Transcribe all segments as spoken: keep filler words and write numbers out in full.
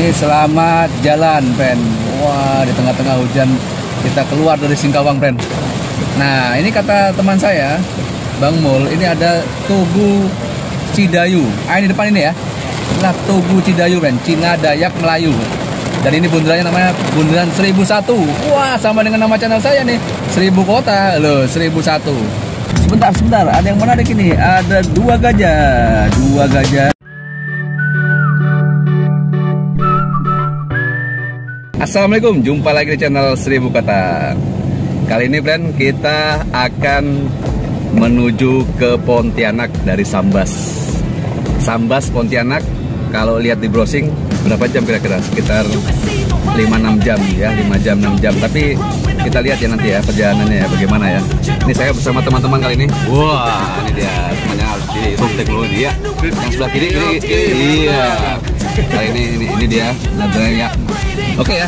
Ini selamat jalan, Pren. Wah, di tengah-tengah hujan kita keluar dari Singkawang, Pren. Nah, ini kata teman saya, Bang Mul, ini ada Tugu Cidayu. Ah, ini depan ini ya. Nah, Tugu Cidayu, Pren. Cina, Dayak, Melayu. Dan ini bundarannya namanya Bundaran seribu satu. Wah, sama dengan nama channel saya nih, Seribu Kota. Loh, seribu satu. Sebentar, sebentar. Ada yang menarik ini. Ada dua gajah. Dua gajah. Assalamualaikum. Jumpa lagi di channel Seribu Kota. Kali ini, friend, kita akan menuju ke Pontianak dari Sambas. Sambas, Pontianak. Kalau lihat di browsing, berapa jam kira-kira? Sekitar lima sampai enam jam ya, lima jam enam jam. Tapi kita lihat ya nanti ya perjalanannya ya bagaimana ya. Ini saya bersama teman-teman kali ini. Wah, ini dia temannya harus di home teknologi ya. Yang sebelah kiri ini, iya. Kali ini ini, ini dia nadanya. Oke ya.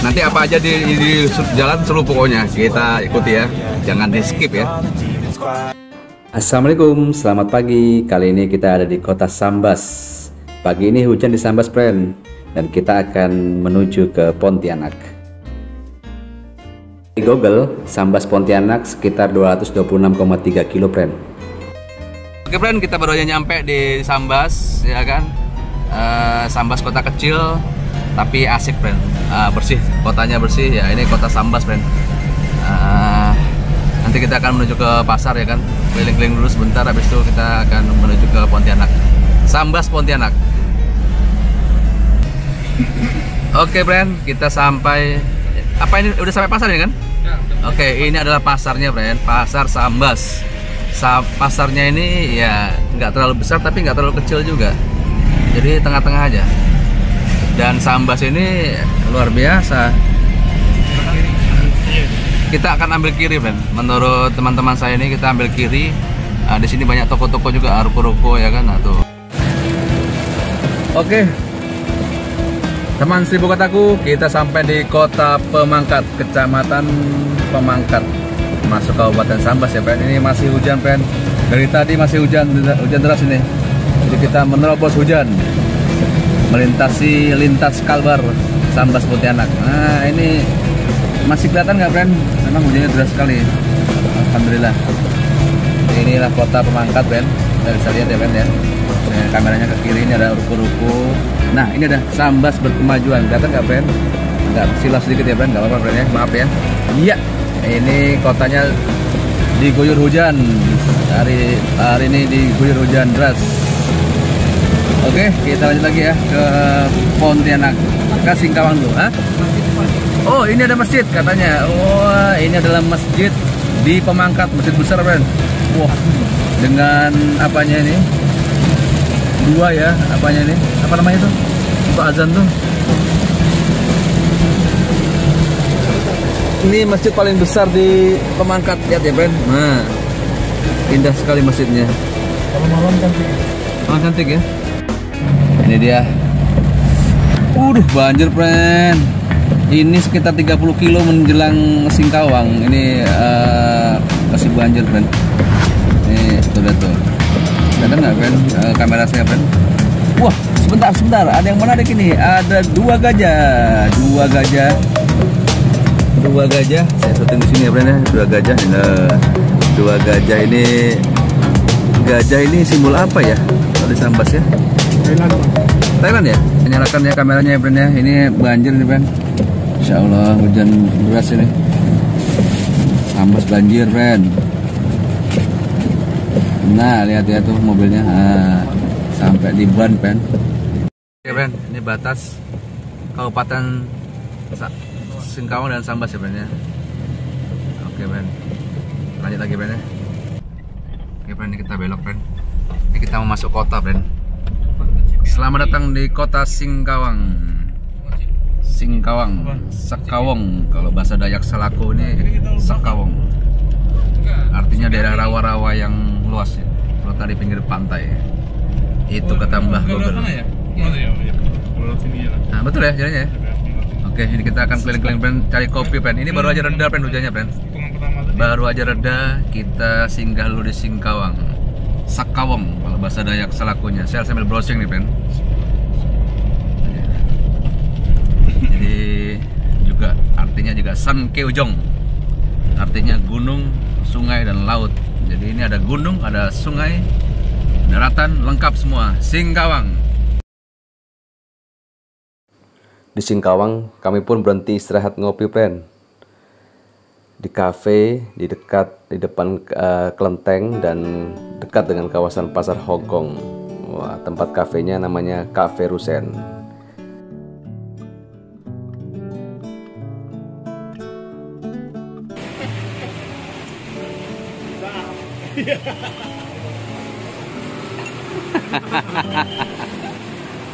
Nanti apa aja di, di jalan seluruh pokoknya kita ikuti ya. Jangan di skip ya. Assalamualaikum, selamat pagi. Kali ini kita ada di kota Sambas. Pagi ini hujan di Sambas, friend, dan kita akan menuju ke Pontianak. Di Google, Sambas Pontianak sekitar dua ratus dua puluh enam koma tiga kilo, friend. Oke, friend, kita baru aja nyampe di Sambas, ya kan? Uh, Sambas kota kecil, tapi asik, friend. Uh, bersih, kotanya bersih. Ya, ini kota Sambas, friend. Uh, nanti kita akan menuju ke pasar, ya kan? Keliling-keliling dulu sebentar, habis itu kita akan menuju ke Pontianak. Sambas Pontianak. Oke, Bren, kita sampai. Apa ini udah sampai pasar ini kan? Ya, Oke, sampai. Ini adalah pasarnya, Bren. Pasar Sambas. Sa pasarnya ini ya nggak terlalu besar tapi nggak terlalu kecil juga. Jadi tengah-tengah aja. Dan Sambas ini luar biasa. Kita akan ambil kiri, Bren. Menurut teman-teman saya ini kita ambil kiri. Nah, di sini banyak toko-toko juga, ruko-ruko ya kan, nah, tuh. Oke, teman Seribu Kotaku, kita sampai di kota Pemangkat, kecamatan Pemangkat, masuk Kabupaten Sambas ya, Pren. Ini masih hujan, Pren. Dari tadi masih hujan, hujan deras ini. Jadi kita menerobos hujan, melintasi lintas Kalbar, Sambas Pontianak. Nah, ini masih kelihatan nggak, Pren? Memang hujannya deras sekali. Alhamdulillah. Inilah kota Pemangkat, Pren. Kita bisa lihat ya, Pren ya. Nah, kameranya ke kiri, ini ada ruko-ruko. Nah, ini ada Sambas berkemajuan. Kelihatan nggak, Bren? Nggak, silap sedikit ya, Bren. Nggak apa-apa, Bren ya. Maaf ya. Iya, ini kotanya diguyur hujan. Hari, hari ini diguyur hujan deras. Oke, kita lanjut lagi ya ke Pontianak. Ke Singkawang dulu. Hah? Oh, ini ada masjid katanya. Wah, oh, ini adalah masjid di Pemangkat. Masjid besar, Bren. Wah, dengan apanya ini? Dua ya, apanya ini? Apa namanya tuh? Untuk azan tuh. Ini masjid paling besar di Pemangkat, lihat ya, Bren. Nah, indah sekali masjidnya. Kalau malam cantik. Malam cantik ya. Ini dia. Udah banjir, Bren. Ini sekitar tiga puluh kilo menjelang Singkawang. Ini uh, masih banjir, Bren. Nih, tuh lihat tuh. Ada nggak, Bren? E, kamera saya, Bren. Wah, sebentar, sebentar. Ada yang menarik ini. Ada dua gajah. Dua gajah. Dua gajah. Saya syuting di sini ya, Bren ya. Dua gajah. Nah, dua gajah ini. Gajah ini simbol apa ya? Kalau di Sambas ya? Thailand. Thailand ya? Nyalakan ya kameranya ya, Bren ya. Ini banjir nih, Bren. Insya Allah hujan deras ini. Sambas banjir, Bren. Nah, lihat ya tuh mobilnya, nah, sampai di ban, Pen. Oke, Pen, ini batas Kabupaten Singkawang dan Sambas ya, Pen ya. Oke, Pen, lanjut lagi, Pen ya. Oke, Pen, ini kita belok, Pen. Ini kita mau masuk kota, Pen. Selamat datang di kota Singkawang. Singkawang, Sekawong. Kalau bahasa Dayak Selako ini Sekawong. Artinya daerah rawa-rawa yang luas ya, letak di pinggir pantai. Itu kata Mbah Google. Ya? Nah, betul ya jalannya ya. Oke, ini kita akan keliling-keliling, cari kopi, Pen. Ini baru aja reda, Pen, hujannya, Pen. Baru aja reda, kita singgah dulu di Singkawang. Sekawong kalau bahasa Dayak Selakunya. Saya sambil browsing nih, Pen. Sang Keujong, artinya gunung, sungai, dan laut. Jadi ini ada gunung, ada sungai, daratan, lengkap semua. Singkawang. Di Singkawang kami pun berhenti istirahat ngopi, friend. Di kafe di dekat di depan uh, kelenteng dan dekat dengan kawasan Pasar Hong Kong. Wah, tempat kafenya namanya Kafe Rusen.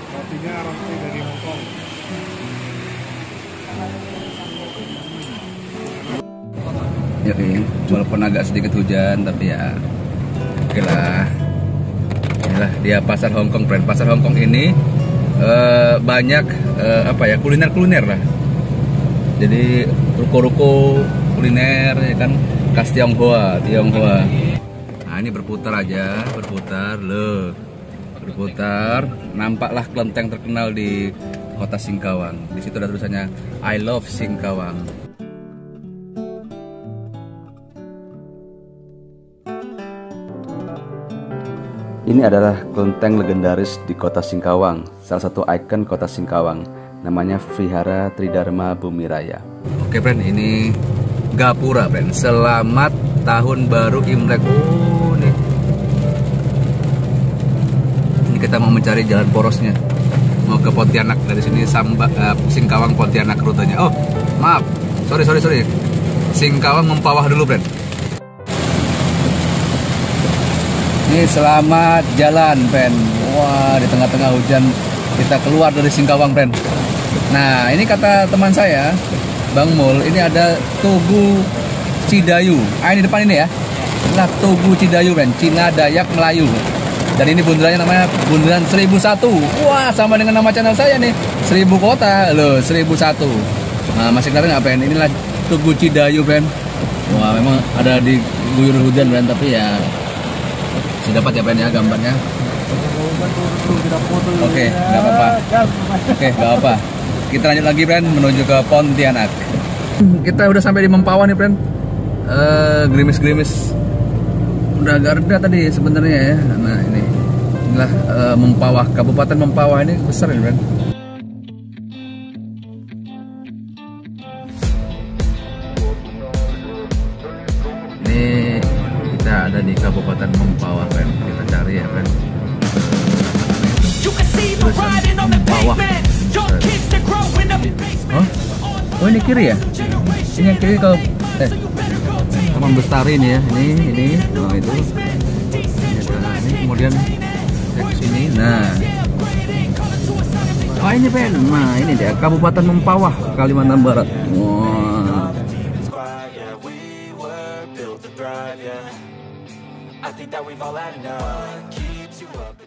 Rotinya roti dari Hong Kong. Jadi walaupun agak sedikit hujan, tapi ya oke lah. Inilah dia Pasar Hong Kong, friend. Pasar Hong Kong ini eh, banyak eh, apa ya kuliner-kuliner lah. Jadi ruko-ruko kuliner ya kan, khas Tionghoa, Tionghoa. Nah, ini berputar aja, berputar, loh. Berputar, nampaklah kelenteng terkenal di kota Singkawang. Di situ ada tulisannya I love Singkawang. Ini adalah kelenteng legendaris di kota Singkawang, salah satu ikon kota Singkawang. Namanya Vihara Tridharma Bumiraya. Oke, friend, ini gapura, friend. Selamat tahun baru Imlek. Oh, nih. Ini kita mau mencari jalan porosnya. Mau ke Pontianak dari sini, Samba, uh, Singkawang Pontianak rutenya. Oh, maaf. Sorry, sorry, sorry. Singkawang Mempawah dulu, friend. Ini selamat jalan, friend. Wah, di tengah-tengah hujan kita keluar dari Singkawang, friend. Nah, ini kata teman saya, Bang Mul, ini ada Tugu Cidayu. Ah, ini depan ini ya. Nah, Tugu Cidayu, friend. Cina, Dayak, Melayu. Dan ini bundarannya namanya Bundaran seribu satu. Wah, sama dengan nama channel saya nih. Seribu Kota. Loh, seribu satu. Nah, masih keren nggak, friend? Inilah Tugu Cidayu, friend. Wah, memang ada di guyur hujan, friend. Tapi ya, sudah dapat ya, friend, ya gambarnya. Oke, nggak apa-apa. Oke, nggak apa-apa. Kita lanjut lagi, friend, menuju ke Pontianak. Kita udah sampai di Mempawah nih, friend. Uh, Gerimis-gerimis. Udah agak reda tadi sebenarnya ya. Nah, ini inilah uh, Mempawah. Kabupaten Mempawah ini besar ya, friend. Ini kita ada di Kabupaten Mempawah, friend. Kita cari ya, friend. Mempawah. Oh, oh ini kiri ya? Ini yang kiri kalau eh Taman Bestari ini ya, ini ini, oh itu, ini, nah, ini kemudian ke sini. Nah, oh ini pen, nah ini dia Kabupaten Mempawah, Kalimantan Barat. Wow.